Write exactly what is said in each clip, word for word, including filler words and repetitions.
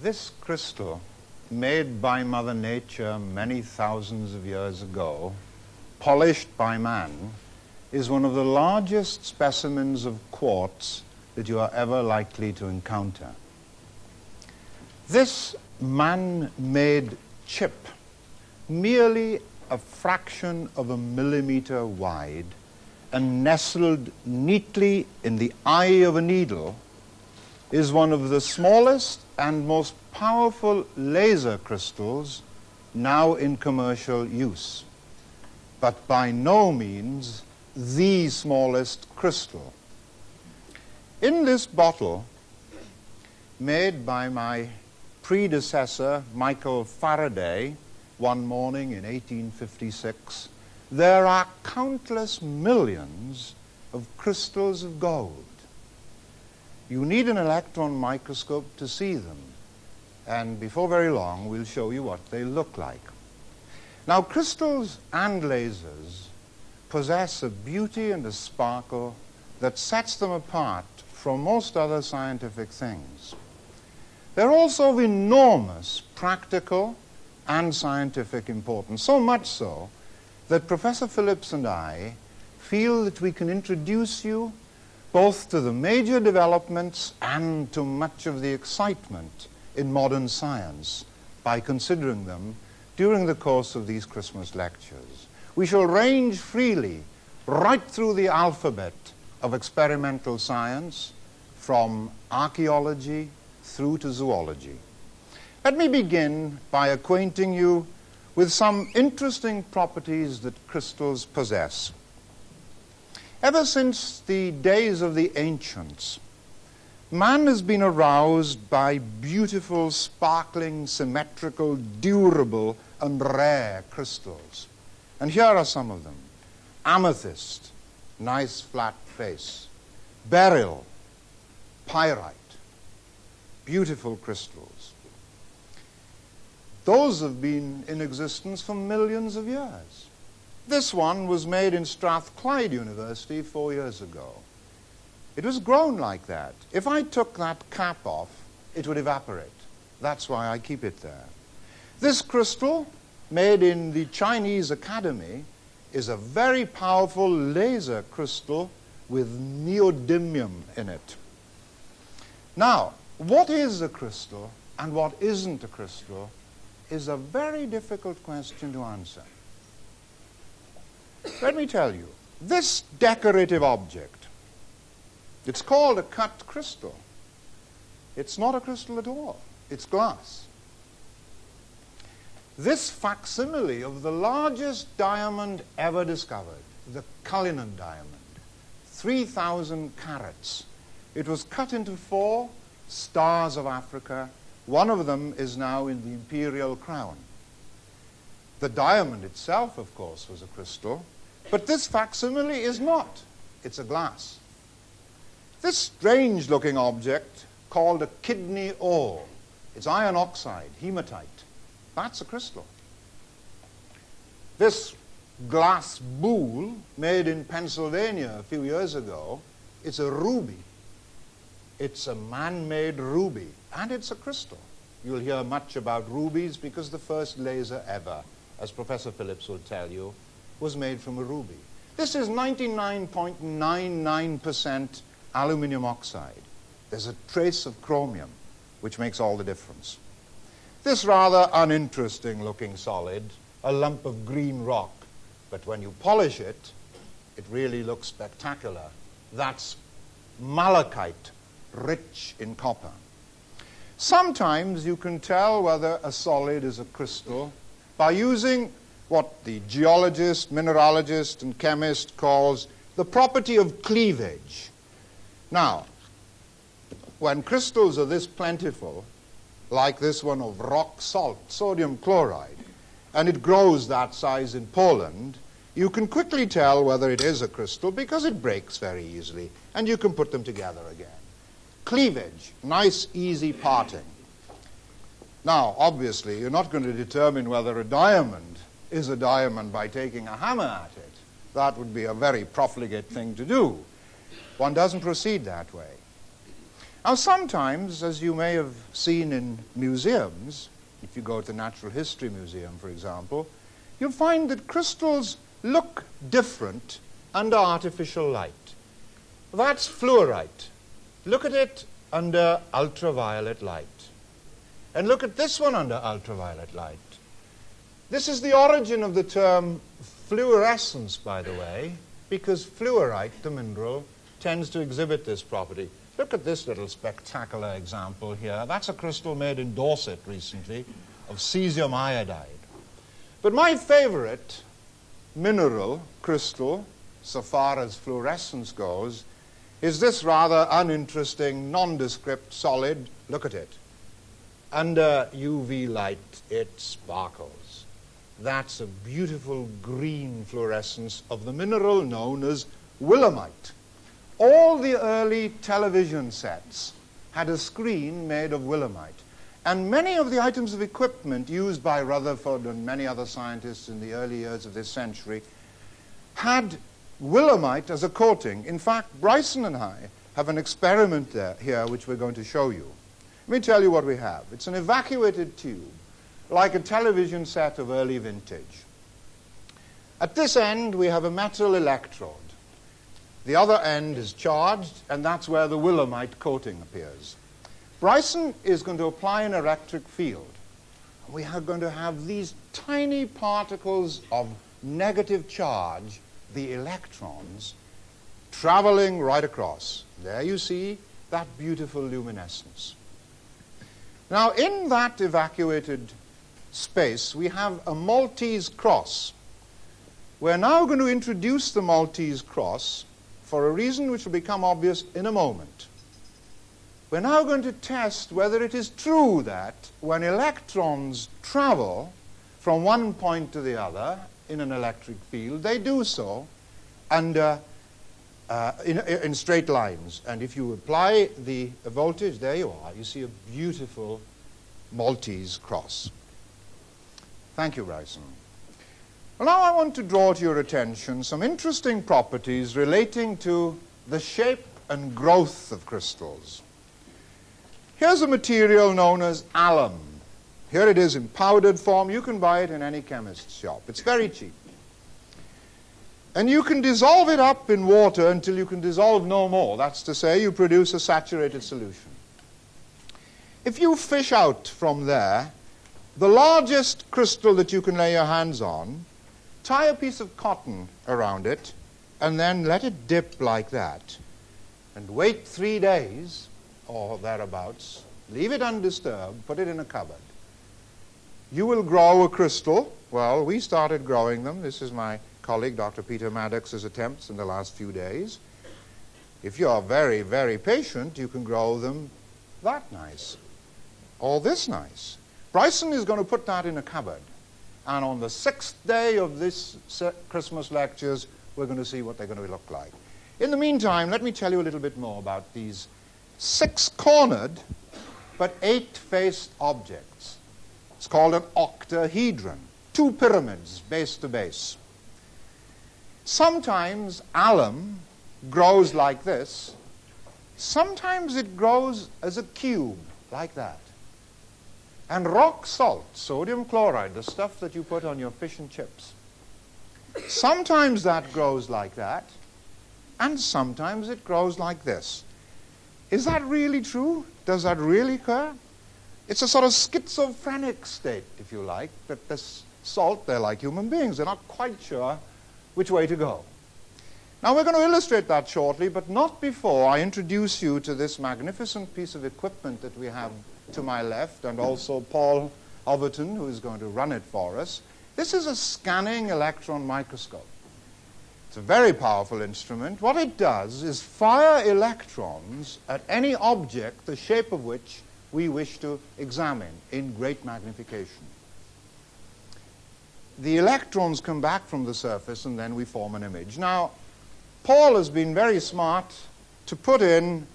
This crystal, made by Mother Nature many thousands of years ago, polished by man, is one of the largest specimens of quartz that you are ever likely to encounter. This man-made chip, merely a fraction of a millimeter wide and nestled neatly in the eye of a needle, is one of the smallest and most powerful laser crystals now in commercial use, but by no means the smallest crystal. In this bottle, made by my predecessor, Michael Faraday, one morning in eighteen fifty-six, there are countless millions of crystals of gold. You need an electron microscope to see them, and before very long we'll show you what they look like. Now, crystals and lasers possess a beauty and a sparkle that sets them apart from most other scientific things. They're also of enormous practical and scientific importance, so much so that Professor Phillips and I feel that we can introduce you both to the major developments and to much of the excitement in modern science by considering them during the course of these Christmas lectures. We shall range freely right through the alphabet of experimental science, from archaeology through to zoology. Let me begin by acquainting you with some interesting properties that crystals possess. Ever since the days of the ancients, man has been aroused by beautiful, sparkling, symmetrical, durable, and rare crystals. And here are some of them. Amethyst, nice flat face. Beryl, pyrite, beautiful crystals. Those have been in existence for millions of years. This one was made in Strathclyde University four years ago. It was grown like that. If I took that cap off, it would evaporate. That's why I keep it there. This crystal, made in the Chinese Academy, is a very powerful laser crystal with neodymium in it. Now, what is a crystal and what isn't a crystal is a very difficult question to answer. Let me tell you, this decorative object, it's called a cut crystal. It's not a crystal at all. It's glass. This facsimile of the largest diamond ever discovered, the Cullinan diamond, three thousand carats. It was cut into four stars of Africa. One of them is now in the imperial crown. The diamond itself, of course, was a crystal. But this facsimile is not. It's a glass. This strange-looking object, called a kidney ore, it's iron oxide, hematite. That's a crystal. This glass boule, made in Pennsylvania a few years ago, it's a ruby. It's a man-made ruby, and it's a crystal. You'll hear much about rubies because the first laser ever, as Professor Phillips will tell you, was made from a ruby. This is ninety-nine point nine nine percent aluminium oxide. There's a trace of chromium, which makes all the difference. This rather uninteresting looking solid, a lump of green rock, but when you polish it, it really looks spectacular. That's malachite, rich in copper. Sometimes you can tell whether a solid is a crystal by using what the geologist, mineralogist, and chemist calls the property of cleavage. Now, when crystals are this plentiful, like this one of rock salt, sodium chloride, and it grows that size in Poland, you can quickly tell whether it is a crystal because it breaks very easily, and you can put them together again. Cleavage, nice, easy parting. Now, obviously, you're not going to determine whether a diamond is a diamond by taking a hammer at it. That would be a very profligate thing to do. One doesn't proceed that way. Now, sometimes, as you may have seen in museums, if you go to the Natural History Museum, for example, you'll find that crystals look different under artificial light. That's fluorite. Look at it under ultraviolet light. And look at this one under ultraviolet light. This is the origin of the term fluorescence, by the way, because fluorite, the mineral, tends to exhibit this property. Look at this little spectacular example here. That's a crystal made in Dorset recently of cesium iodide. But my favorite mineral crystal, so far as fluorescence goes, is this rather uninteresting, nondescript solid. Look at it. Under U V light, it sparkles. That's a beautiful green fluorescence of the mineral known as willemite. All the early television sets had a screen made of willemite. And many of the items of equipment used by Rutherford and many other scientists in the early years of this century had willemite as a coating. In fact, Bryson and I have an experiment there, here which we're going to show you. Let me tell you what we have. It's an evacuated tube, like a television set of early vintage. At this end, we have a metal electrode. The other end is charged, and that's where the willemite coating appears. Bryson is going to apply an electric field. We are going to have these tiny particles of negative charge, the electrons, traveling right across. There you see that beautiful luminescence. Now, in that evacuated space, we have a Maltese cross. We're now going to introduce the Maltese cross for a reason which will become obvious in a moment. We're now going to test whether it is true that when electrons travel from one point to the other in an electric field, they do so under, uh, in, in straight lines. And if you apply the voltage, there you are. You see a beautiful Maltese cross. Thank you, Bryson. Well, now I want to draw to your attention some interesting properties relating to the shape and growth of crystals. Here's a material known as alum. Here it is in powdered form. You can buy it in any chemist's shop. It's very cheap. And you can dissolve it up in water until you can dissolve no more. That's to say, you produce a saturated solution. If you fish out from there the largest crystal that you can lay your hands on, tie a piece of cotton around it, and then let it dip like that, and wait three days or thereabouts, leave it undisturbed, put it in a cupboard. You will grow a crystal. Well, we started growing them. This is my colleague, Doctor Peter Maddox's attempts in the last few days. If you are very, very patient, you can grow them that nice, or this nice. Bryson is going to put that in a cupboard. And on the sixth day of this Christmas lectures, we're going to see what they're going to look like. In the meantime, let me tell you a little bit more about these six-cornered but eight-faced objects. It's called an octahedron, two pyramids base to base. Sometimes alum grows like this. Sometimes it grows as a cube, like that. And rock salt, sodium chloride, the stuff that you put on your fish and chips. Sometimes that grows like that, and sometimes it grows like this. Is that really true? Does that really occur? It's a sort of schizophrenic state, if you like, that the salt, they're like human beings. They're not quite sure which way to go. Now, we're going to illustrate that shortly, but not before I introduce you to this magnificent piece of equipment that we have to my left, and also Paul Overton, who is going to run it for us. This is a scanning electron microscope. It's a very powerful instrument. What it does is fire electrons at any object, the shape of which we wish to examine in great magnification. The electrons come back from the surface, and then we form an image. Now, Paul has been very smart to put in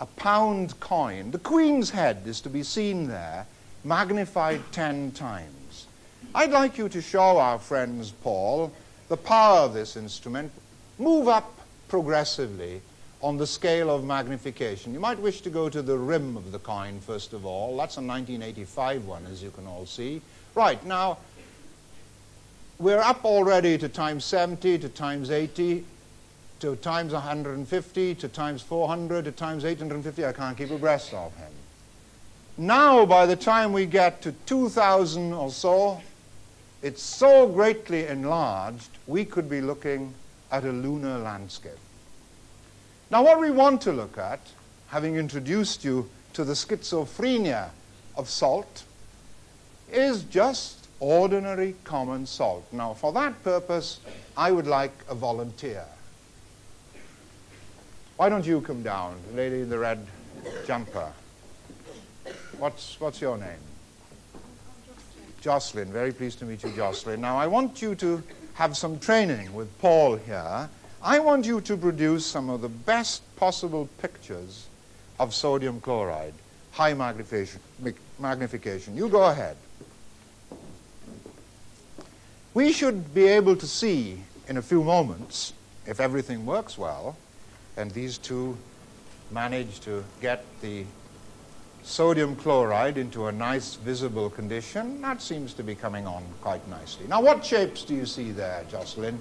a pound coin. The Queen's head is to be seen there, magnified ten times. I'd like you to show our friends, Paul, the power of this instrument. Move up progressively on the scale of magnification. You might wish to go to the rim of the coin, first of all. That's a nineteen eighty-five one, as you can all see. Right, now, we're up already to times seventy, to times eighty, to times one hundred fifty, to times four hundred, to times eight hundred fifty. I can't keep abreast of him. Now, by the time we get to two thousand or so, it's so greatly enlarged, we could be looking at a lunar landscape. Now, what we want to look at, having introduced you to the schizophrenia of salt, is just ordinary common salt. Now, for that purpose, I would like a volunteer. Why don't you come down, the lady in the red jumper? What's, what's your name? Jocelyn. Very pleased to meet you, Jocelyn. Now, I want you to have some training with Paul here. I want you to produce some of the best possible pictures of sodium chloride, high magnification. magnification. You go ahead. We should be able to see in a few moments, if everything works well, and these two manage to get the sodium chloride into a nice visible condition. That seems to be coming on quite nicely. Now, what shapes do you see there, Jocelyn?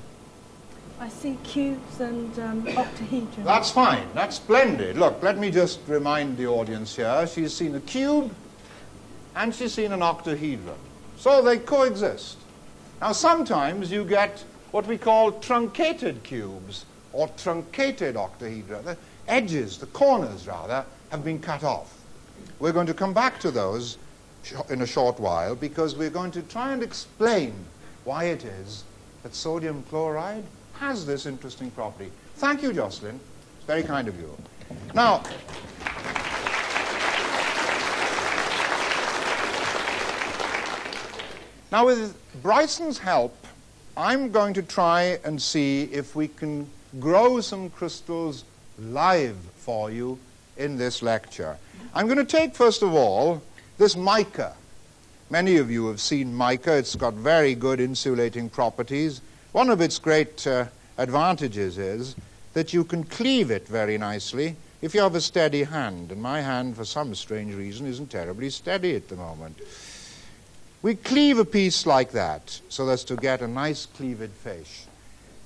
I see cubes and um, octahedrons. That's fine. That's splendid. Look, let me just remind the audience here. She's seen a cube and she's seen an octahedron. So they coexist. Now, sometimes you get what we call truncated cubes or truncated octahedra. The edges, the corners, rather, have been cut off. We're going to come back to those in a short while because we're going to try and explain why it is that sodium chloride has this interesting property. Thank you, Jocelyn. It's very kind of you. Now, Now, with Bryson's help, I'm going to try and see if we can grow some crystals live for you in this lecture. I'm going to take, first of all, this mica. Many of you have seen mica. It's got very good insulating properties. One of its great uh, advantages is that you can cleave it very nicely if you have a steady hand. And my hand, for some strange reason, isn't terribly steady at the moment. We cleave a piece like that so as to get a nice cleaved face.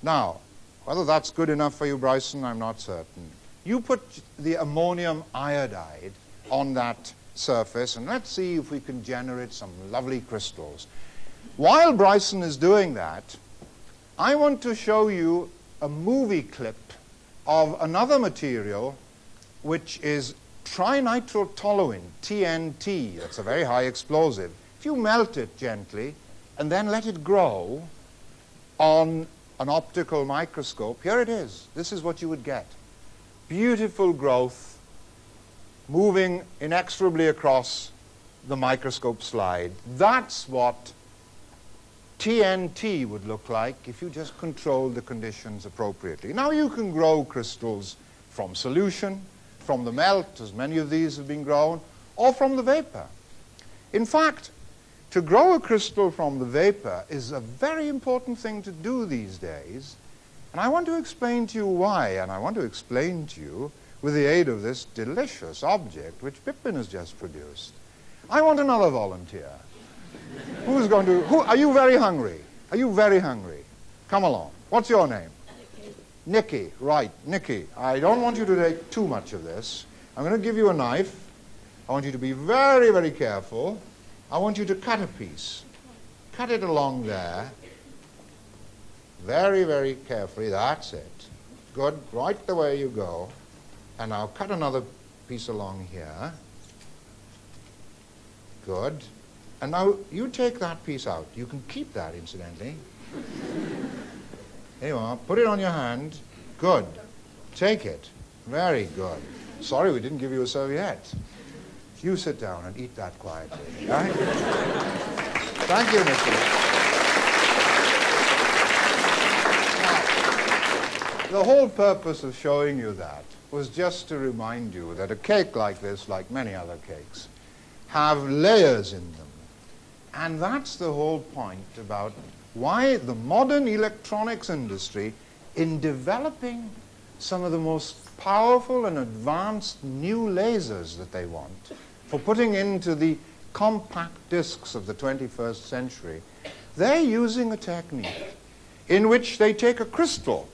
Now, whether that's good enough for you, Bryson, I'm not certain. You put the ammonium iodide on that surface, and let's see if we can generate some lovely crystals. While Bryson is doing that, I want to show you a movie clip of another material, which is trinitrotoluene, T N T. That's a very high explosive. If you melt it gently and then let it grow on an optical microscope, here it is. This is what you would get. Beautiful growth moving inexorably across the microscope slide. That's what T N T would look like if you just controlled the conditions appropriately. Now, you can grow crystals from solution, from the melt, as many of these have been grown, or from the vapor. In fact, to grow a crystal from the vapor is a very important thing to do these days, and I want to explain to you why, and I want to explain to you with the aid of this delicious object which Pippin has just produced. I want another volunteer. Who's going to... Who, are you very hungry? Are you very hungry? Come along. What's your name? Nikki. Nikki, right, Nikki. I don't want you to take too much of this. I'm going to give you a knife. I want you to be very, very careful. I want you to cut a piece. Cut it along there. Very, very carefully. That's it. Good. Right the way you go. And now cut another piece along here. Good. And now you take that piece out. You can keep that, incidentally. There you are. Put it on your hand. Good. Take it. Very good. Sorry we didn't give you a serviette. You sit down and eat that quietly, right? Thank you, Nikki. Now, the whole purpose of showing you that was just to remind you that a cake like this, like many other cakes, have layers in them. And that's the whole point about why the modern electronics industry, in developing some of the most powerful and advanced new lasers that they want for putting into the compact discs of the twenty-first century, they're using a technique in which they take a crystal.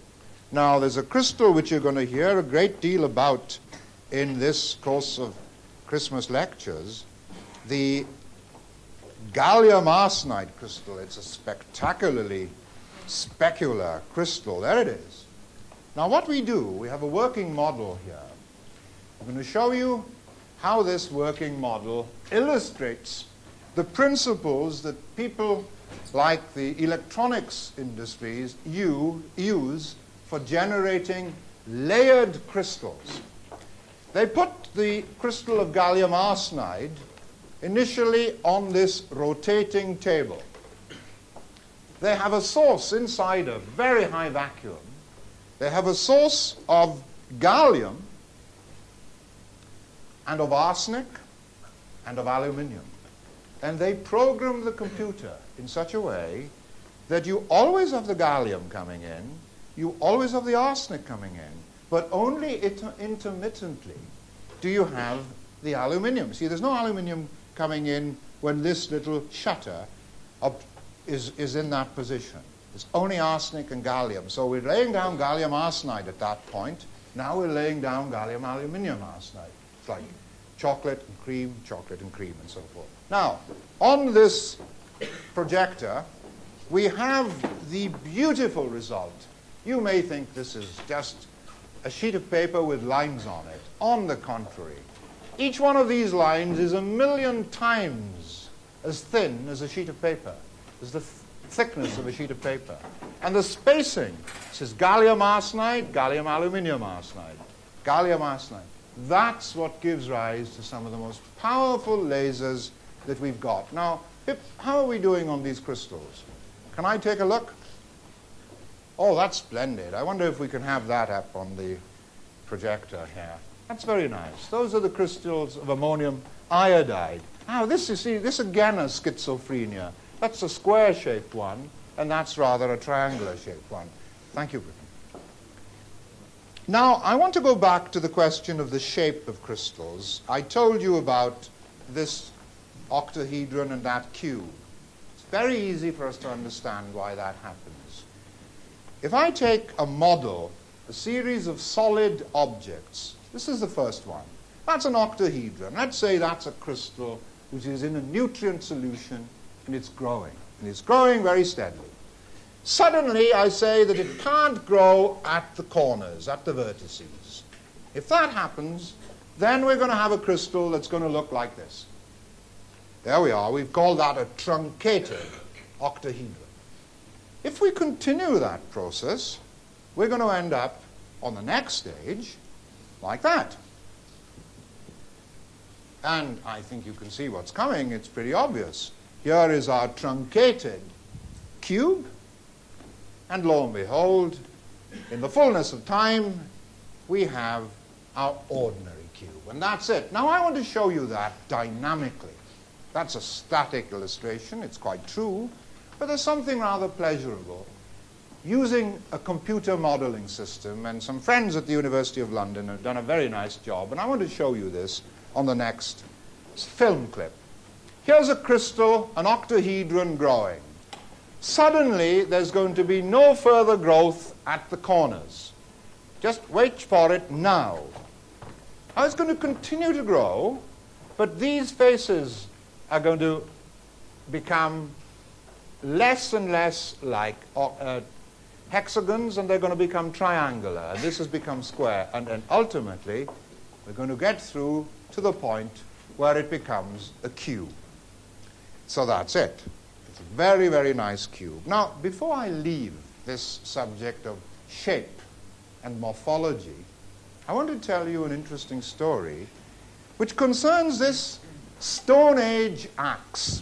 Now, there's a crystal which you're going to hear a great deal about in this course of Christmas lectures, the gallium arsenide crystal. It's a spectacularly specular crystal. There it is. Now, what we do, we have a working model here. I'm going to show you how this working model illustrates the principles that people like the electronics industries you use for generating layered crystals. They put the crystal of gallium arsenide initially on this rotating table. They have a source inside a very high vacuum. They have a source of gallium and of arsenic and of aluminium. And they program the computer in such a way that you always have the gallium coming in, you always have the arsenic coming in, but only inter intermittently do you have the aluminium. See, there's no aluminium coming in when this little shutter up is, is in that position. It's only arsenic and gallium. So we're laying down gallium arsenide at that point. Now we're laying down gallium aluminium arsenide. It's like chocolate and cream, chocolate and cream, and so forth. Now, on this projector, we have the beautiful result. You may think this is just a sheet of paper with lines on it. On the contrary, each one of these lines is a million times as thin as a sheet of paper, as the thickness of a sheet of paper. And the spacing, this is gallium arsenide, gallium aluminium arsenide, gallium arsenide. That's what gives rise to some of the most powerful lasers that we've got. Now, Pip, how are we doing on these crystals? Can I take a look? Oh, that's splendid. I wonder if we can have that up on the projector here. That's very nice. Those are the crystals of ammonium iodide. Now, this, you see, this again is schizophrenia. That's a square-shaped one, and that's rather a triangular-shaped one. Thank you, Britain. Now, I want to go back to the question of the shape of crystals. I told you about this octahedron and that cube. It's very easy for us to understand why that happens. If I take a model, a series of solid objects, this is the first one. That's an octahedron. Let's say that's a crystal which is in a nutrient solution, and it's growing, and it's growing very steadily. Suddenly, I say that it can't grow at the corners, at the vertices. If that happens, then we're going to have a crystal that's going to look like this. There we are. We've called that a truncated octahedron. If we continue that process, we're going to end up on the next stage like that. And I think you can see what's coming. It's pretty obvious. Here is our truncated cube, and lo and behold, in the fullness of time, we have our ordinary cube, and that's it. Now, I want to show you that dynamically. That's a static illustration. It's quite true, but there's something rather pleasurable using a computer modeling system, and some friends at the University of London have done a very nice job, and I want to show you this on the next film clip. Here's a crystal, an octahedron growing. Suddenly, there's going to be no further growth at the corners. Just wait for it now. Now, it's going to continue to grow, but these faces are going to become less and less like uh, hexagons, and they're going to become triangular. And this has become square. And, and ultimately, we're going to get through to the point where it becomes a cube. So that's it. It's a very, very nice cube. Now, before I leave this subject of shape and morphology, I want to tell you an interesting story which concerns this Stone Age axe.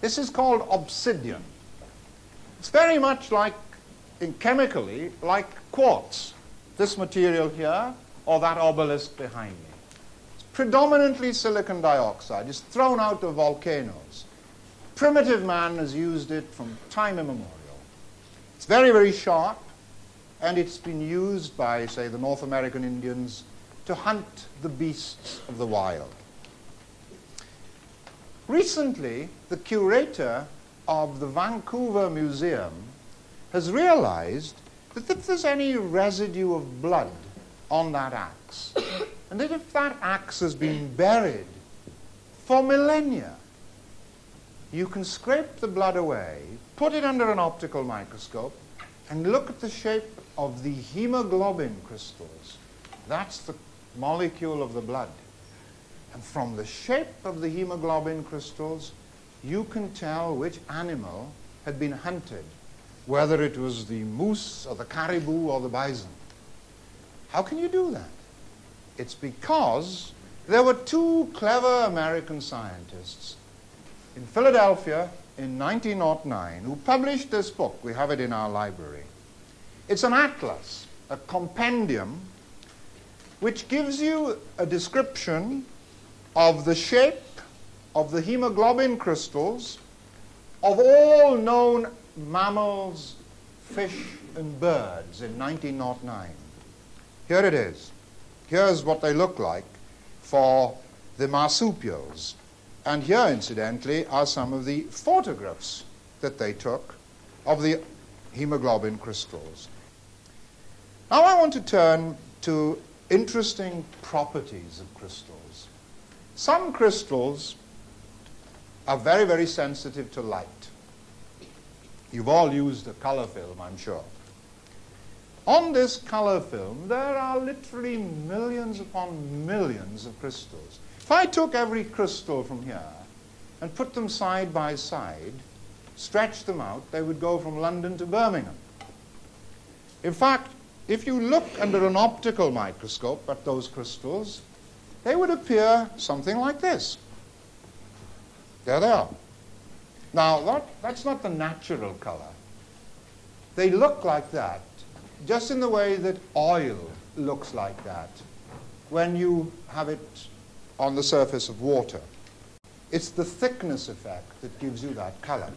This is called obsidian. It's very much like, in chemically, like quartz. This material here, or that obelisk behind me. It's predominantly silicon dioxide. It's thrown out of volcanoes. Primitive man has used it from time immemorial. It's very, very sharp, and it's been used by, say, the North American Indians to hunt the beasts of the wild. Recently, the curator of the Vancouver Museum has realized that if there's any residue of blood on that axe, and that if that axe has been buried for millennia, you can scrape the blood away, put it under an optical microscope, and look at the shape of the hemoglobin crystals. That's the molecule of the blood. And from the shape of the hemoglobin crystals, you can tell which animal had been hunted, whether it was the moose or the caribou or the bison. How can you do that? It's because there were two clever American scientists in Philadelphia in nineteen oh nine who published this book. We have it in our library. It's an atlas, a compendium, which gives you a description of the shape of the hemoglobin crystals of all known mammals, fish, and birds in nineteen oh nine. Here it is. Here's what they look like for the marsupials. And here, incidentally, are some of the photographs that they took of the hemoglobin crystals. Now I want to turn to interesting properties of crystals. Some crystals are very, very sensitive to light. You've all used a color film, I'm sure. On this color film, there are literally millions upon millions of crystals. If I took every crystal from here and put them side by side, stretched them out, they would go from London to Birmingham. In fact, if you look under an optical microscope at those crystals, they would appear something like this. There they are. Now, that, that's not the natural color. They look like that, just in the way that oil looks like that when you have it on the surface of water. It's the thickness effect that gives you that color.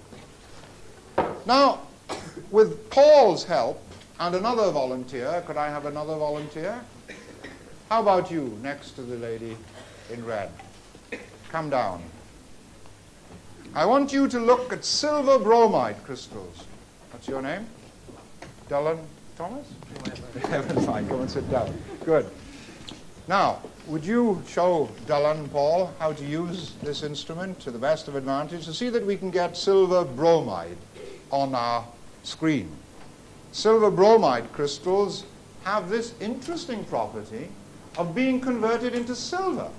Now, with Paul's help and another volunteer, could I have another volunteer? How about you, next to the lady in red? Come down. I want you to look at silver bromide crystals. What's your name? Dylan Thomas? Fine, come and sit down. Good. Now, would you show Dylan, Paul, how to use this instrument to the best of advantage to see that we can get silver bromide on our screen. Silver bromide crystals have this interesting property of being converted into silver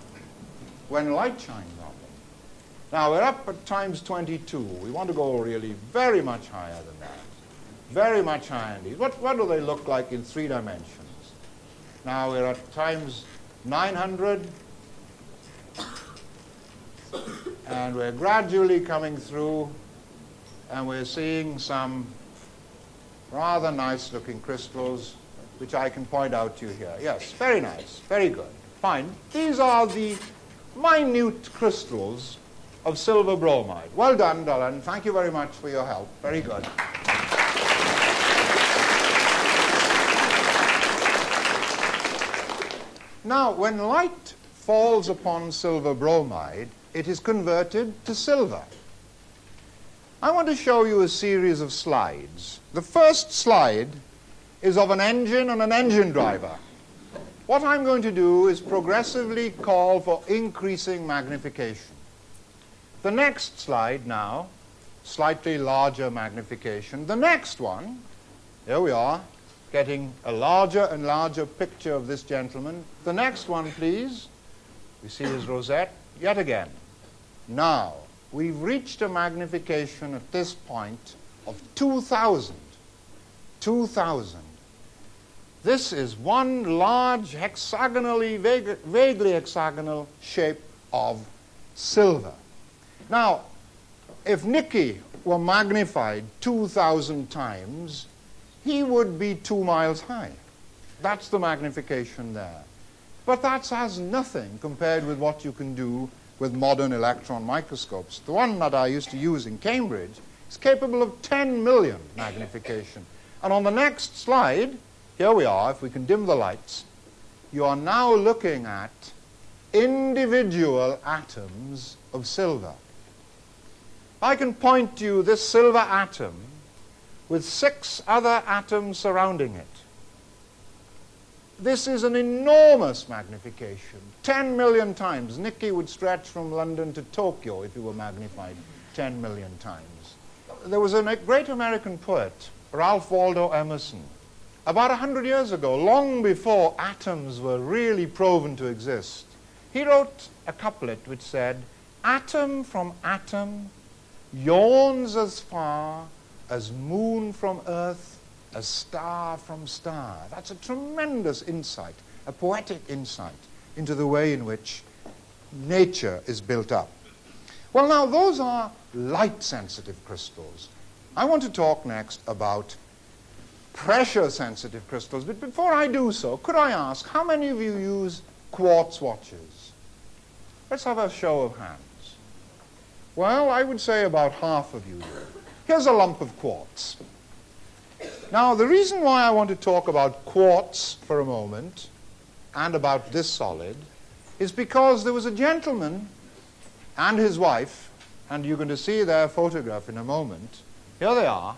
when light shines on them. Now, we're up at times twenty-two. We want to go really very much higher than that. Very much higher indeed. What, what do they look like in three dimensions? Now, we're at times nine hundred. And we're gradually coming through. And we're seeing some rather nice-looking crystals, which I can point out to you here. Yes, very nice. Very good. Fine. These are the minute crystals of silver bromide. Well done, Dylan. Thank you very much for your help. Very good. Now, when light falls upon silver bromide, it is converted to silver. I want to show you a series of slides. The first slide is of an engine and an engine driver. What I'm going to do is progressively call for increasing magnification. The next slide now, slightly larger magnification. The next one, here we are, getting a larger and larger picture of this gentleman. The next one, please. We see his rosette yet again. Now, we've reached a magnification at this point of two thousand. two thousand. This is one large hexagonally, vague, vaguely hexagonal shape of silver. Now, if Nikki were magnified two thousand times, he would be two miles high. That's the magnification there. But that's as nothing compared with what you can do with modern electron microscopes. The one that I used to use in Cambridge is capable of ten million magnification. And on the next slide, here we are, if we can dim the lights, you are now looking at individual atoms of silver. I can point to you this silver atom with six other atoms surrounding it. This is an enormous magnification, ten million times. Nikki would stretch from London to Tokyo if he were magnified ten million times. There was a great American poet, Ralph Waldo Emerson, about one hundred years ago, long before atoms were really proven to exist. He wrote a couplet which said, "Atom from atom yawns as far as moon from earth, as star from star." That's a tremendous insight, a poetic insight into the way in which nature is built up. Well, now, those are light-sensitive crystals. I want to talk next about pressure-sensitive crystals. But before I do so, could I ask, how many of you use quartz watches? Let's have a show of hands. Well, I would say about half of you do. Here's a lump of quartz. Now, the reason why I want to talk about quartz for a moment and about this solid is because there was a gentleman and his wife, and you're going to see their photograph in a moment. Here they are.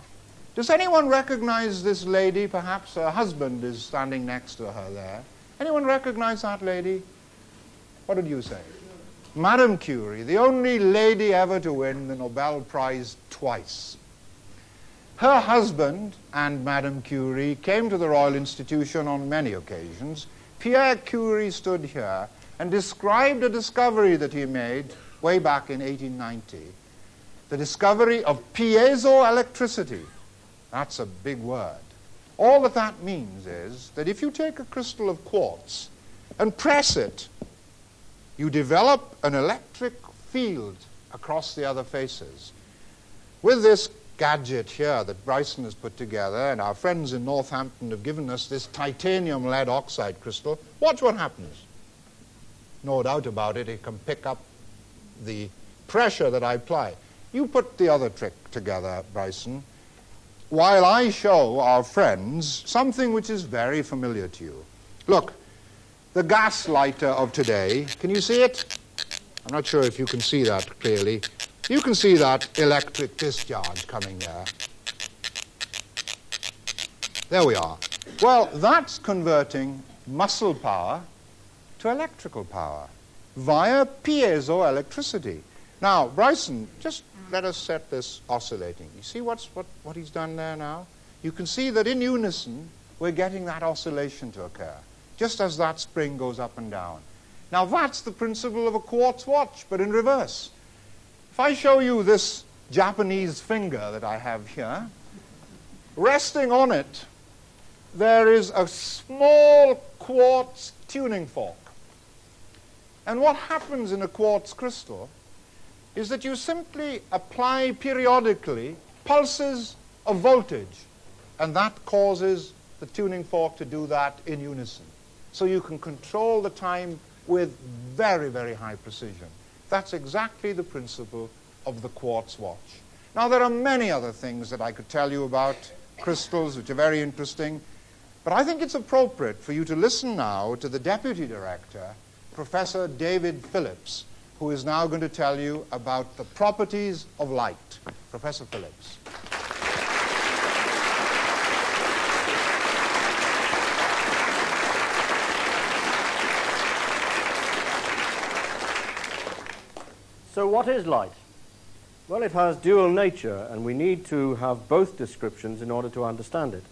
Does anyone recognize this lady? Perhaps her husband is standing next to her there. Anyone recognize that lady? What did you say? Madame Curie, the only lady ever to win the Nobel Prize twice. Her husband and Madame Curie came to the Royal Institution on many occasions. Pierre Curie stood here and described a discovery that he made way back in eighteen ninety, the discovery of piezoelectricity. That's a big word. All that that means is that if you take a crystal of quartz and press it, you develop an electric field across the other faces. With this gadget here that Bryson has put together, and our friends in Northampton have given us this titanium lead oxide crystal, watch what happens. No doubt about it, it can pick up the pressure that I apply. You put the other trick together, Bryson, while I show our friends something which is very familiar to you. Look. The gas lighter of today, can you see it? I'm not sure if you can see that clearly. You can see that electric discharge coming there. There we are. Well, that's converting muscle power to electrical power via piezoelectricity. Now, Bryson, just let us set this oscillating. You see what's, what, what he's done there now? You can see that in unison, we're getting that oscillation to occur, just as that spring goes up and down. Now, that's the principle of a quartz watch, but in reverse. If I show you this Japanese finger that I have here, resting on it, there is a small quartz tuning fork. And what happens in a quartz crystal is that you simply apply periodically pulses of voltage, and that causes the tuning fork to do that in unison. So you can control the time with very, very high precision. That's exactly the principle of the quartz watch. Now, there are many other things that I could tell you about crystals, which are very interesting, but I think it's appropriate for you to listen now to the Deputy Director, Professor David Phillips, who is now going to tell you about the properties of light. Professor Phillips. So what is light? Well, it has dual nature, and we need to have both descriptions in order to understand it.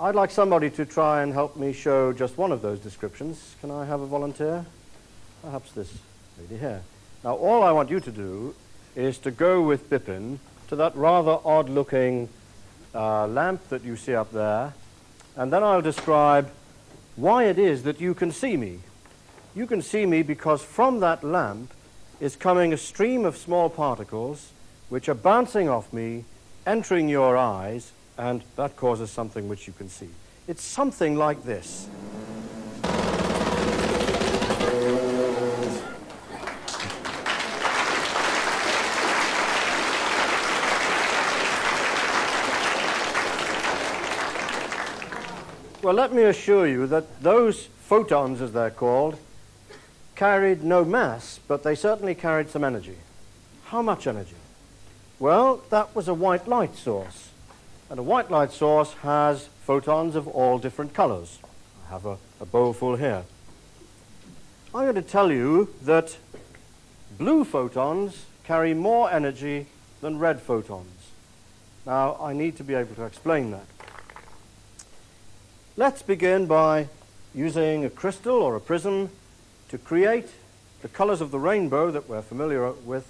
I'd like somebody to try and help me show just one of those descriptions. Can I have a volunteer? Perhaps this lady here. Now, all I want you to do is to go with Pippin to that rather odd-looking uh, lamp that you see up there, and then I'll describe why it is that you can see me. You can see me because from that lamp is coming a stream of small particles which are bouncing off me, entering your eyes, and that causes something which you can see. It's something like this. Well, let me assure you that those photons, as they're called, carried no mass, but they certainly carried some energy. How much energy? Well, that was a white light source. And a white light source has photons of all different colors. I have a, a bowl full here. I'm going to tell you that blue photons carry more energy than red photons. Now, I need to be able to explain that. Let's begin by using a crystal or a prism to create the colors of the rainbow that we're familiar with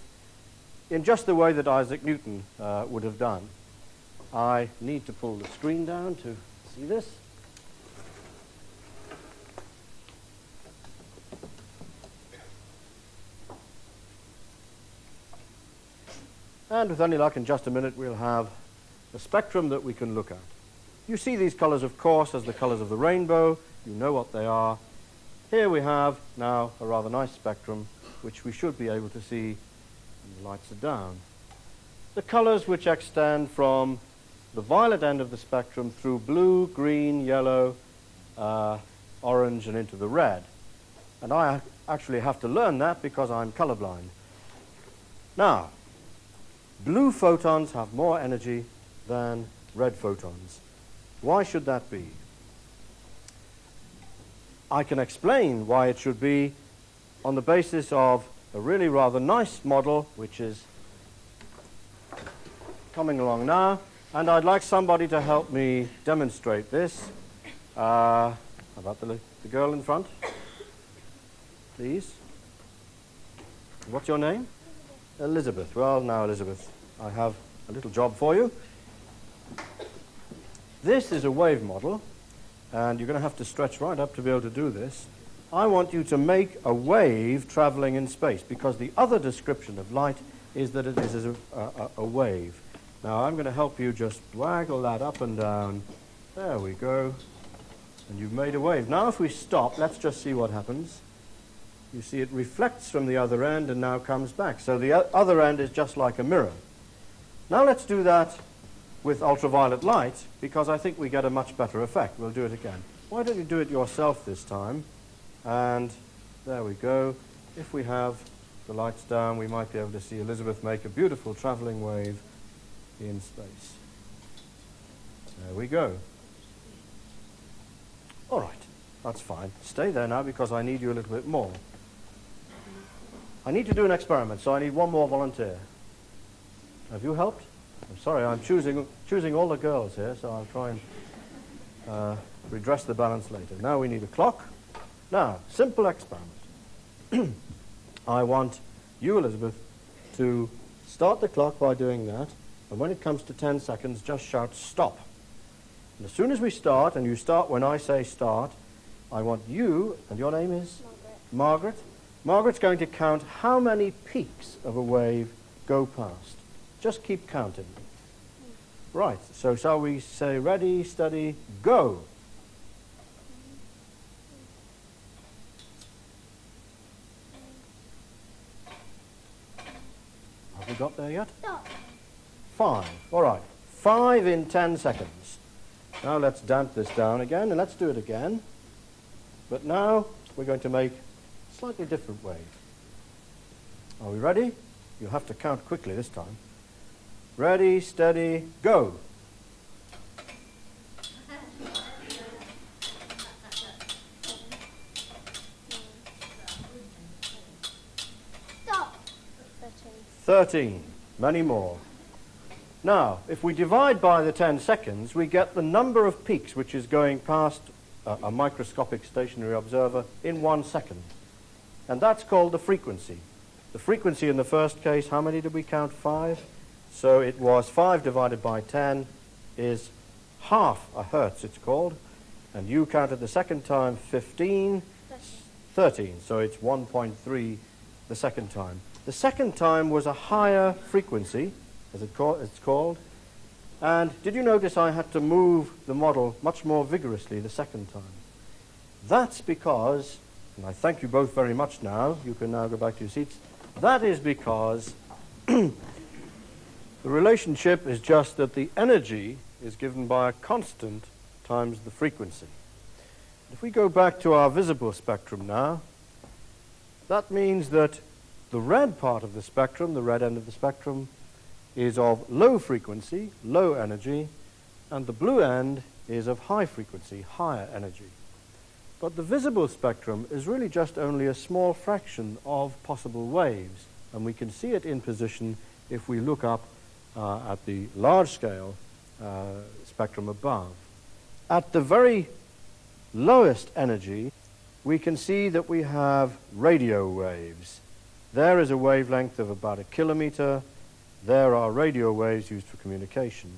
in just the way that Isaac Newton uh, would have done. I need to pull the screen down to see this. And with any luck, in just a minute, we'll have a spectrum that we can look at. You see these colors, of course, as the colors of the rainbow. You know what they are. Here we have now a rather nice spectrum, which we should be able to see. The lights are down. The colors which extend from the violet end of the spectrum through blue, green, yellow, uh, orange, and into the red. And I actually have to learn that because I'm colorblind. Now, blue photons have more energy than red photons. Why should that be? I can explain why it should be on the basis of a really rather nice model, which is coming along now. And I'd like somebody to help me demonstrate this. Uh, how about the, the girl in front? Please. What's your name? Elizabeth. Well, now, Elizabeth, I have a little job for you. This is a wave model, and you're going to have to stretch right up to be able to do this. I want you to make a wave traveling in space, because the other description of light is that it is a, a, a wave. Now, I'm going to help you just waggle that up and down. There we go. And you've made a wave. Now, if we stop, let's just see what happens. You see it reflects from the other end and now comes back. So the other end is just like a mirror. Now, let's do that with ultraviolet light, because I think we get a much better effect. We'll do it again. Why don't you do it yourself this time? And there we go. If we have the lights down, we might be able to see Elizabeth make a beautiful traveling wave in space. There we go. All right, that's fine. Stay there now, because I need you a little bit more. I need to do an experiment, so I need one more volunteer. Have you helped? I'm sorry, I'm choosing, choosing all the girls here, so I'll try and uh, redress the balance later. Now we need a clock. Now, simple experiment. I want you, Elizabeth, to start the clock by doing that, and when it comes to ten seconds, just shout stop. And as soon as we start, and you start when I say start, I want you, and your name is? Margaret. Margaret. Margaret's going to count how many peaks of a wave go past. Just keep counting. Right, so shall we say ready, steady, go? Have we got there yet? No. Five. All right. Five in ten seconds. Now let's damp this down again, and let's do it again. But now we're going to make a slightly different wave. Are we ready? You'll have to count quickly this time. Ready, steady, go. Stop. thirteen. Many more. Now, if we divide by the ten seconds, we get the number of peaks which is going past a, a microscopic stationary observer in one second. And that's called the frequency. The frequency in the first case, how many did we count? Five. So it was five divided by ten is half a hertz, it's called. And you counted the second time fifteen, thirteen. So it's one point three the second time. The second time was a higher frequency, as it call, it's called. And did you notice I had to move the model much more vigorously the second time? That's because, and I thank you both very much now, you can now go back to your seats, that is because the relationship is just that the energy is given by a constant times the frequency. If we go back to our visible spectrum now, that means that the red part of the spectrum, the red end of the spectrum, is of low frequency, low energy, and the blue end is of high frequency, higher energy. But the visible spectrum is really just only a small fraction of possible waves, and we can see it in position if we look up uh, at the large-scale uh, spectrum above. At the very lowest energy, we can see that we have radio waves. There is a wavelength of about a kilometer. There are radio waves used for communication.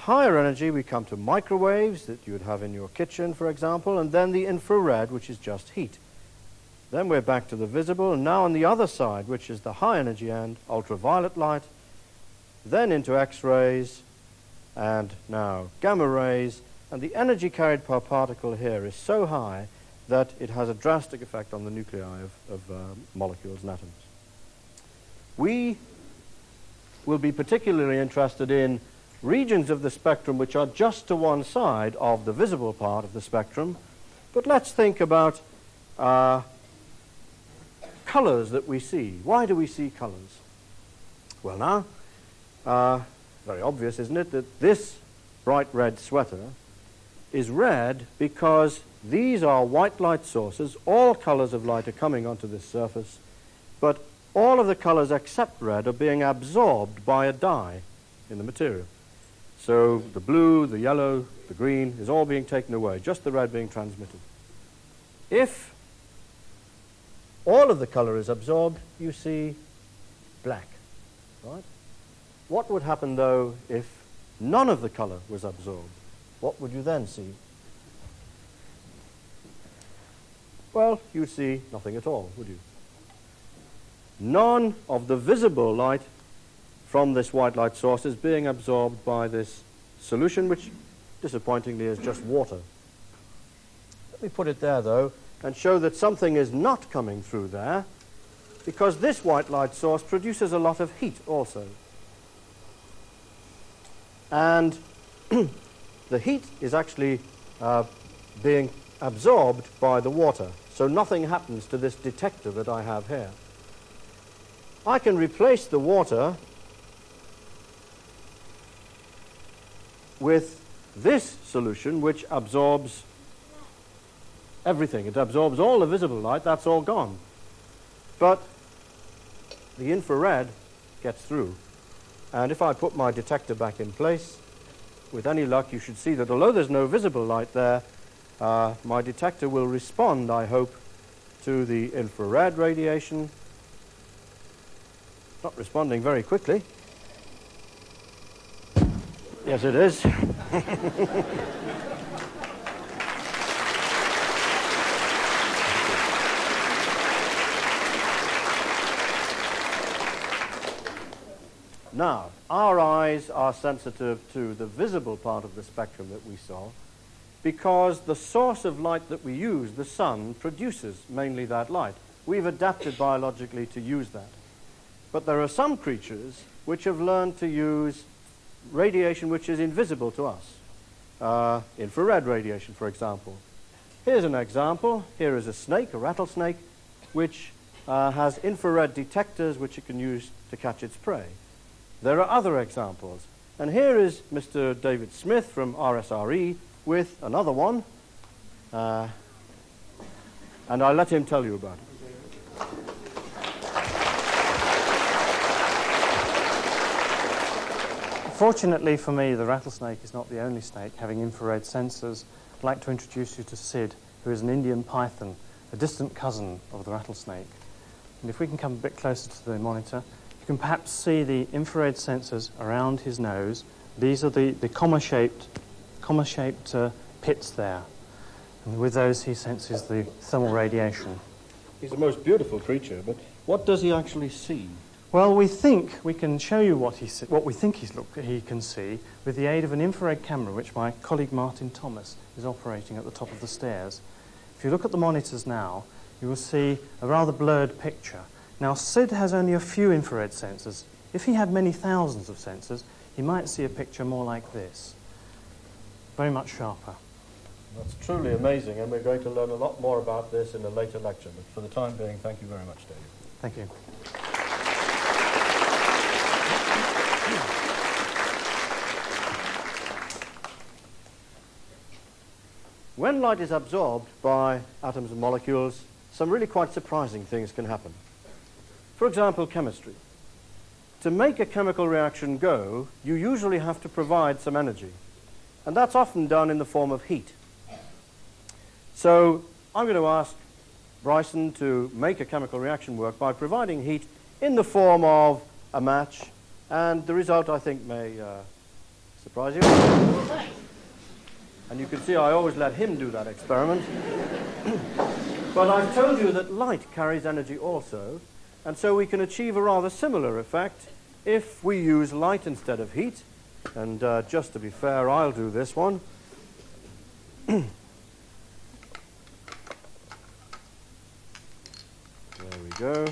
Higher energy, we come to microwaves that you would have in your kitchen, for example, and then the infrared, which is just heat. Then we're back to the visible, and now on the other side, which is the high energy end, ultraviolet light, then into X-rays, and now gamma rays, and the energy carried per particle here is so high that it has a drastic effect on the nuclei of, of uh, molecules and atoms. We will be particularly interested in regions of the spectrum which are just to one side of the visible part of the spectrum. But let's think about uh, colors that we see. Why do we see colors? Well now, uh, very obvious, isn't it, that this bright red sweater is red because these are white light sources. All colors of light are coming onto this surface, but all of the colors except red are being absorbed by a dye in the material. So the blue, the yellow, the green is all being taken away, just the red being transmitted. If all of the color is absorbed, you see black, right? What would happen, though, if none of the color was absorbed? What would you then see? Well, you'd see nothing at all, would you? None of the visible light from this white light source is being absorbed by this solution, which disappointingly is just water. Let me put it there, though, and show that something is not coming through there, because this white light source produces a lot of heat also. And the heat is actually uh, being absorbed by the water, so nothing happens to this detector that I have here. I can replace the water with this solution, which absorbs everything. It absorbs all the visible light, that's all gone. But the infrared gets through. And if I put my detector back in place, with any luck, you should see that although there's no visible light there, uh, my detector will respond, I hope, to the infrared radiation. Not responding very quickly. Yes, it is. Now, our eyes are sensitive to the visible part of the spectrum that we saw because the source of light that we use, the sun, produces mainly that light. We've adapted biologically to use that. But there are some creatures which have learned to use radiation which is invisible to us. Uh, infrared radiation, for example. Here's an example. Here is a snake, a rattlesnake, which uh, has infrared detectors which it can use to catch its prey. There are other examples. And here is Mister David Smith from R S R E with another one. Uh, and I'll let him tell you about it. Fortunately for me, the rattlesnake is not the only snake having infrared sensors. I'd like to introduce you to Sid, who is an Indian python, a distant cousin of the rattlesnake. And if we can come a bit closer to the monitor, you can perhaps see the infrared sensors around his nose. These are the, the comma-shaped comma-shaped uh, pits there. And with those, he senses the thermal radiation. He's a most beautiful creature, but what does he actually see? Well, we think we can show you what, he what we think he's look he can see with the aid of an infrared camera, which my colleague Martin Thomas is operating at the top of the stairs. If you look at the monitors now, you will see a rather blurred picture. Now, Sid has only a few infrared sensors. If he had many thousands of sensors, he might see a picture more like this, very much sharper. That's truly amazing, and we're going to learn a lot more about this in a later lecture. But for the time being, thank you very much, David. Thank you. When light is absorbed by atoms and molecules, some really quite surprising things can happen. For example, chemistry. To make a chemical reaction go, you usually have to provide some energy. And that's often done in the form of heat. So I'm going to ask Bryson to make a chemical reaction work by providing heat in the form of a match. And the result, I think, may uh, surprise you. And you can see I always let him do that experiment. But I've told you that light carries energy also, and so we can achieve a rather similar effect if we use light instead of heat. And uh, just to be fair, I'll do this one. There we go.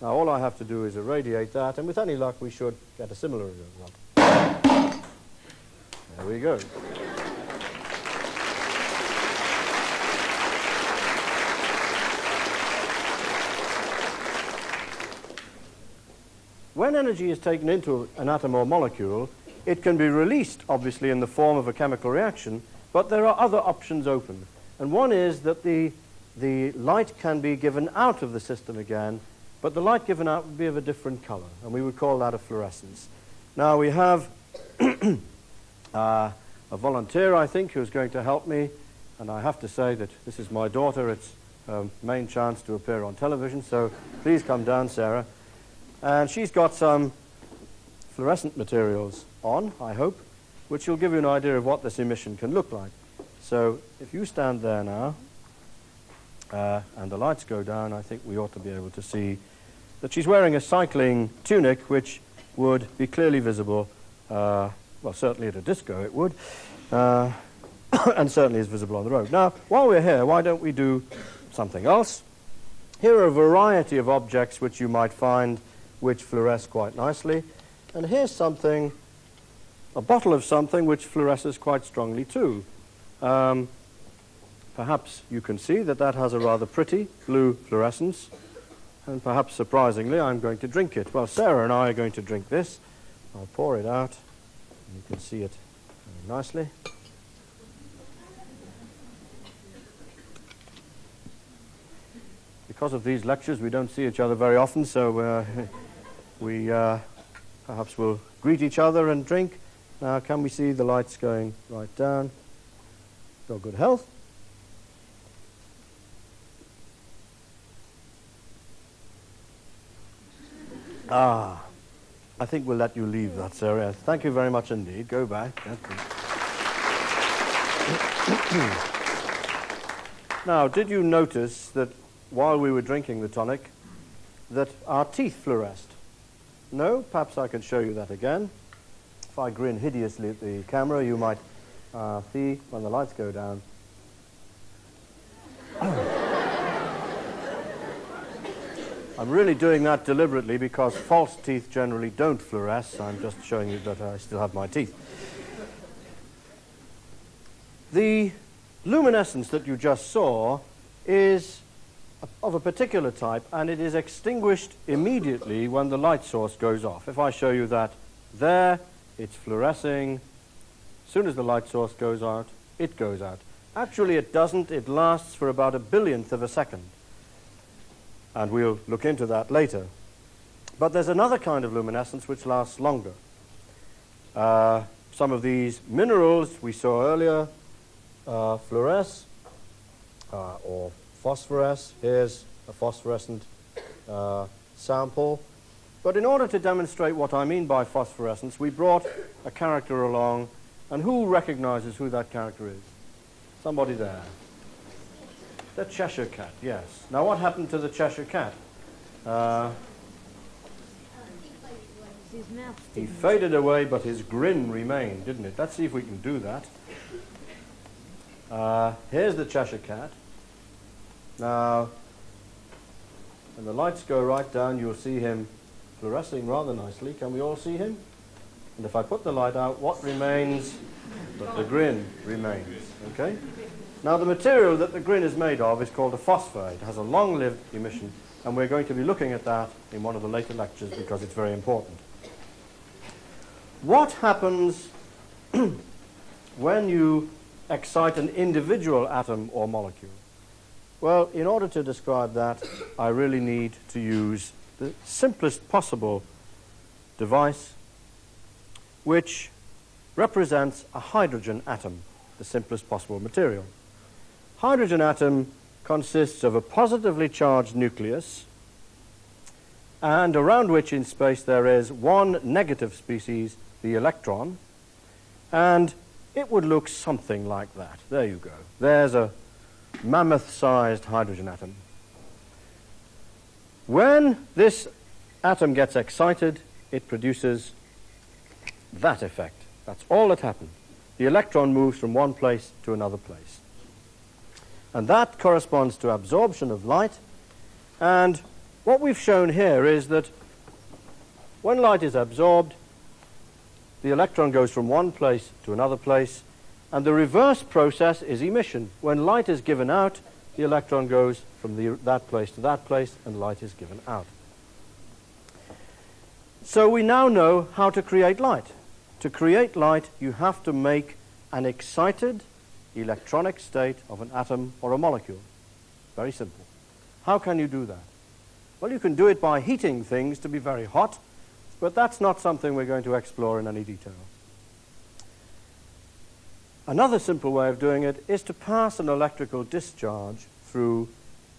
Now all I have to do is irradiate that, and with any luck we should get a similar result. There we go. When energy is taken into an atom or molecule, it can be released, obviously, in the form of a chemical reaction, but there are other options open. And one is that the, the light can be given out of the system again, but the light given out would be of a different color, and we would call that a fluorescence. Now, we have uh, a volunteer, I think, who's going to help me, and I have to say that this is my daughter. It's her main chance to appear on television, so please come down, Sarah. And she's got some fluorescent materials on, I hope, which will give you an idea of what this emission can look like. So if you stand there now uh, and the lights go down, I think we ought to be able to see that she's wearing a cycling tunic, which would be clearly visible. Uh, well, certainly at a disco it would, uh, and certainly is visible on the road. Now, while we're here, why don't we do something else? Here are a variety of objects which you might find which fluoresce quite nicely. And here's something, a bottle of something which fluoresces quite strongly too. Um, perhaps you can see that that has a rather pretty blue fluorescence. And perhaps surprisingly, I'm going to drink it. Well, Sarah and I are going to drink this. I'll pour it out. You can see it very nicely. Because of these lectures, we don't see each other very often, so uh, we uh, perhaps will greet each other and drink. Now, can we see the lights going right down? Got good health. Ah, I think we'll let you leave that, Sarah. Thank you very much indeed. Go back. Now, did you notice that while we were drinking the tonic, that our teeth fluoresced? No? Perhaps I can show you that again. If I grin hideously at the camera, you might uh, see when the lights go down. I'm really doing that deliberately because false teeth generally don't fluoresce. I'm just showing you that I still have my teeth. The luminescence that you just saw is of a particular type, and it is extinguished immediately when the light source goes off. If I show you that there, it's fluorescing. As soon as the light source goes out, it goes out. Actually, it doesn't. It lasts for about a billionth of a second. And we'll look into that later. But there's another kind of luminescence which lasts longer. Uh, some of these minerals we saw earlier uh, fluoresce, uh, or phosphoresce. Here's a phosphorescent uh, sample. But in order to demonstrate what I mean by phosphorescence, we brought a character along, and who recognizes who that character is? Somebody there. The Cheshire Cat, yes. Now, what happened to the Cheshire Cat? Uh, His mouth he faded away, but his grin remained, didn't it? Let's see if we can do that. Uh, here's the Cheshire Cat. Now, when the lights go right down, you'll see him fluorescing rather nicely. Can we all see him? And if I put the light out, what remains? But the grin remains, okay? Now, the material that the grin is made of is called a phosphate. It has a long-lived emission, and we're going to be looking at that in one of the later lectures because it's very important. What happens when you excite an individual atom or molecule? Well, in order to describe that, I really need to use the simplest possible device, which represents a hydrogen atom, the simplest possible material. Hydrogen atom consists of a positively charged nucleus, and around which in space there is one negative species, the electron, and it would look something like that. There you go. There's a mammoth-sized hydrogen atom. When this atom gets excited, it produces that effect. That's all that happened. The electron moves from one place to another place. And that corresponds to absorption of light. And what we've shown here is that when light is absorbed, the electron goes from one place to another place, and the reverse process is emission. When light is given out, the electron goes from the, that place to that place, and light is given out. So we now know how to create light. To create light, you have to make an excited electronic state of an atom or a molecule. Very simple. How can you do that? Well, you can do it by heating things to be very hot, but that's not something we're going to explore in any detail. Another simple way of doing it is to pass an electrical discharge through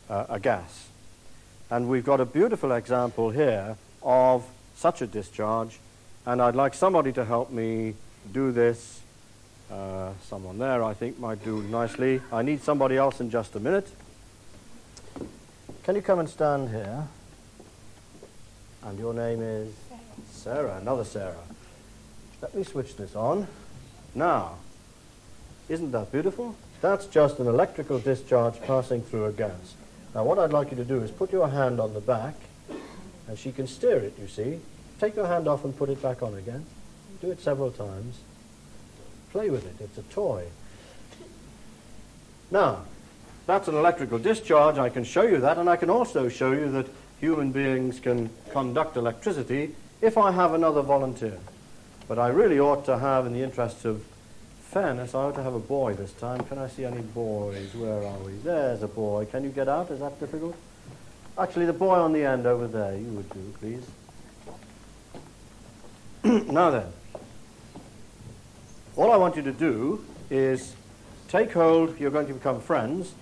uh, a gas. And we've got a beautiful example here of such a discharge, and I'd like somebody to help me do this. Uh, someone there, I think, might do nicely. I need somebody else in just a minute. Can you come and stand here? And your name is? Sarah, another Sarah. Let me switch this on. Now, isn't that beautiful? That's just an electrical discharge passing through a gas. Now, what I'd like you to do is put your hand on the back, and she can steer it, you see. Take your hand off and put it back on again. Do it several times. Play with it. It's a toy. Now, that's an electrical discharge. I can show you that, and I can also show you that human beings can conduct electricity if I have another volunteer. But I really ought to have, in the interest of fairness, I ought to have a boy this time. Can I see any boys? Where are we? There's a boy. Can you get out? Is that difficult? Actually, the boy on the end over there, you would do, please. Now then, all I want you to do is take hold. You're going to become friends.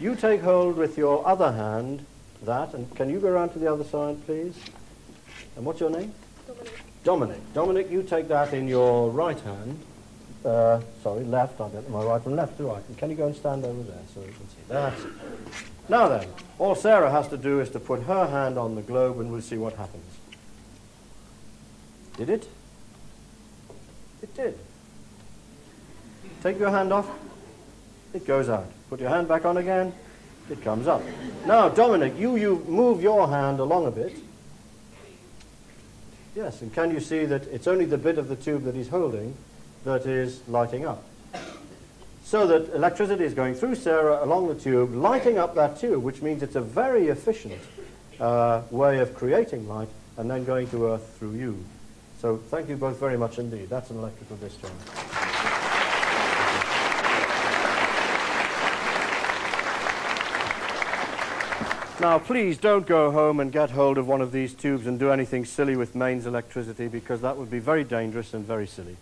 You take hold with your other hand, that, and can you go around to the other side, please? And what's your name? Dominic. Dominic. Dominic, you take that in your right hand. Uh, sorry, left. I get my right and left, do I? Can you go and stand over there so we can see that? Now then, all Sarah has to do is to put her hand on the globe, and we'll see what happens. Did it? It did. Take your hand off. It goes out. Put your hand back on again. It comes up. Now, Dominic, you, you move your hand along a bit. Yes, and can you see that it's only the bit of the tube that he's holding that is lighting up? So that electricity is going through Sarah along the tube, lighting up that tube, which means it's a very efficient uh, way of creating light and then going to Earth through you. So thank you both very much indeed. That's an electrical discharge. Now, please don't go home and get hold of one of these tubes and do anything silly with mains electricity, because that would be very dangerous and very silly.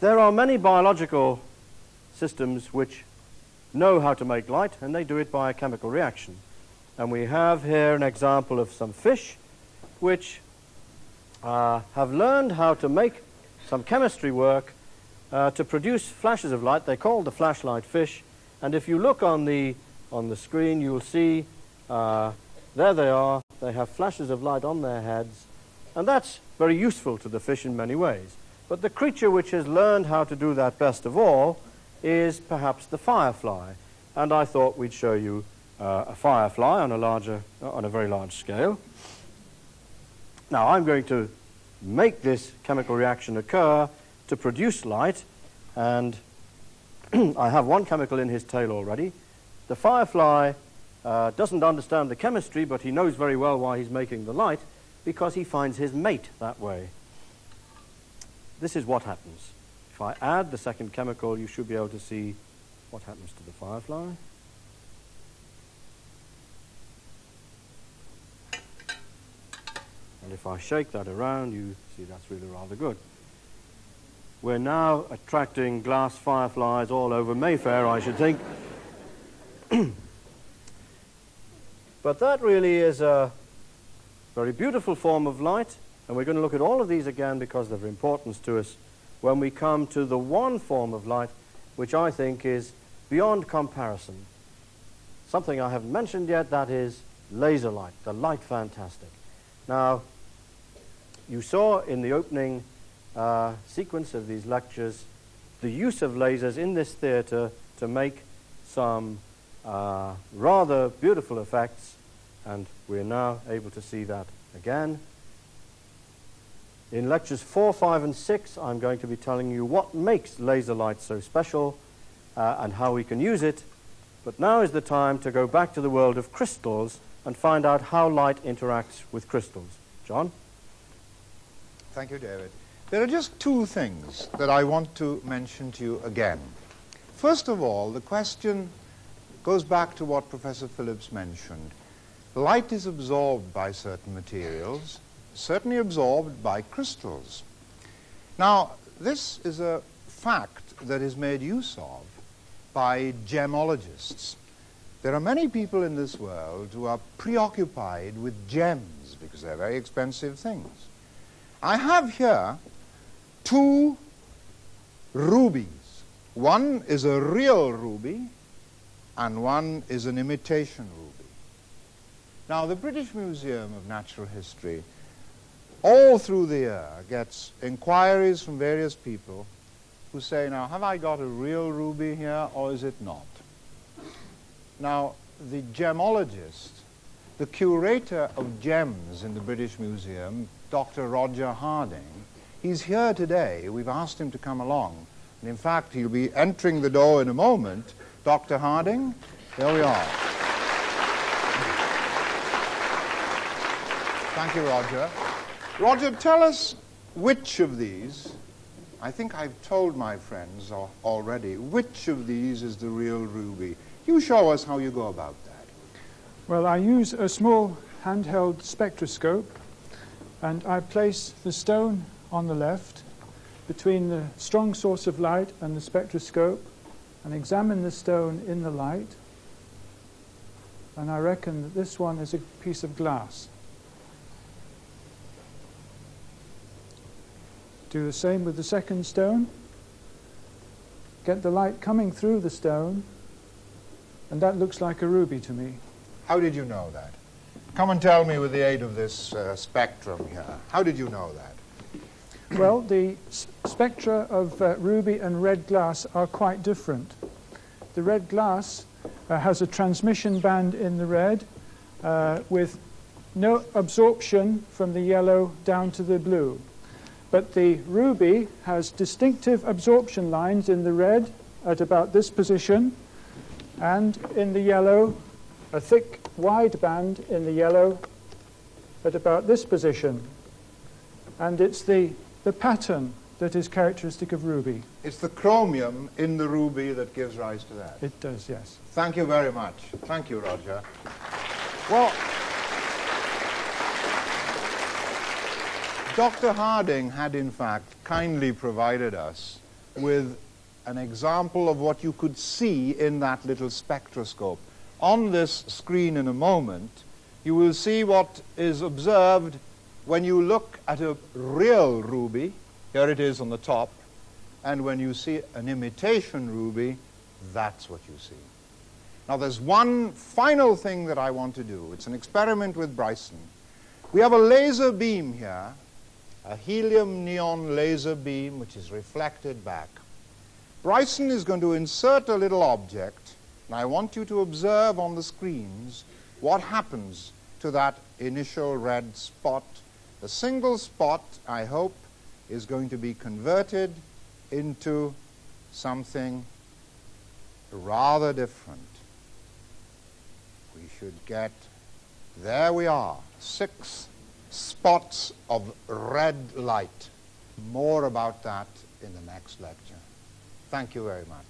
There are many biological systems which know how to make light, and they do it by a chemical reaction. And we have here an example of some fish which uh, have learned how to make some chemistry work uh, to produce flashes of light. They're called the flashlight fish. And if you look on the, on the screen, you'll see uh, there they are. They have flashes of light on their heads. And that's very useful to the fish in many ways. But the creature which has learned how to do that best of all is perhaps the firefly. And I thought we'd show you uh, a firefly on a, larger, uh, on a very large scale. Now, I'm going to make this chemical reaction occur to produce light. And I have one chemical in his tail already. The firefly uh, doesn't understand the chemistry, but he knows very well why he's making the light, because he finds his mate that way. This is what happens. If I add the second chemical, you should be able to see what happens to the firefly. And if I shake that around, you see that's really rather good. We're now attracting glass fireflies all over Mayfair, I should think. But that really is a very beautiful form of light. And we're going to look at all of these again because they're of importance to us when we come to the one form of light which I think is beyond comparison. Something I haven't mentioned yet, that is laser light, the light fantastic. Now, you saw in the opening uh, sequence of these lectures the use of lasers in this theater to make some uh, rather beautiful effects, and we're now able to see that again. In lectures four, five, and six, I'm going to be telling you what makes laser light so special uh, and how we can use it. But now is the time to go back to the world of crystals and find out how light interacts with crystals. John? Thank you, David. There are just two things that I want to mention to you again. First of all, the question goes back to what Professor Phillips mentioned. Light is absorbed by certain materials, certainly absorbed by crystals. Now, this is a fact that is made use of by gemologists. There are many people in this world who are preoccupied with gems because they're very expensive things. I have here two rubies. One is a real ruby and one is an imitation ruby. Now, the British Museum of Natural History all through the year gets inquiries from various people who say, now, have I got a real ruby here or is it not? Now, the gemologist, the curator of gems in the British Museum, Doctor Roger Harding, he's here today. We've asked him to come along. And in fact, he'll be entering the door in a moment. Doctor Harding, there we are. Thank you, Roger. Roger, tell us which of these, I think I've told my friends already, which of these is the real ruby? You show us how you go about that. Well, I use a small handheld spectroscope, and I place the stone on the left between the strong source of light and the spectroscope, and examine the stone in the light, and I reckon that this one is a piece of glass. Do the same with the second stone. Get the light coming through the stone, and that looks like a ruby to me. How did you know that? Come and tell me with the aid of this uh, spectrum here. How did you know that? Well, the spectra of uh, ruby and red glass are quite different. The red glass uh, has a transmission band in the red uh, with no absorption from the yellow down to the blue. But the ruby has distinctive absorption lines in the red at about this position, and in the yellow, a thick, wide band in the yellow at about this position. And it's the, the pattern that is characteristic of ruby. It's the chromium in the ruby that gives rise to that. It does, yes. Thank you very much. Thank you, Roger. Well, Doctor Harding had, in fact, kindly provided us with an example of what you could see in that little spectroscope. On this screen in a moment, you will see what is observed when you look at a real ruby. Here it is on the top. And when you see an imitation ruby, that's what you see. Now, there's one final thing that I want to do. It's an experiment with Bryson. We have a laser beam here, a helium neon laser beam, which is reflected back. Bryson is going to insert a little object, and I want you to observe on the screens what happens to that initial red spot. The single spot, I hope, is going to be converted into something rather different. We should get, there we are, six spots of red light. More about that in the next lecture. Thank you very much.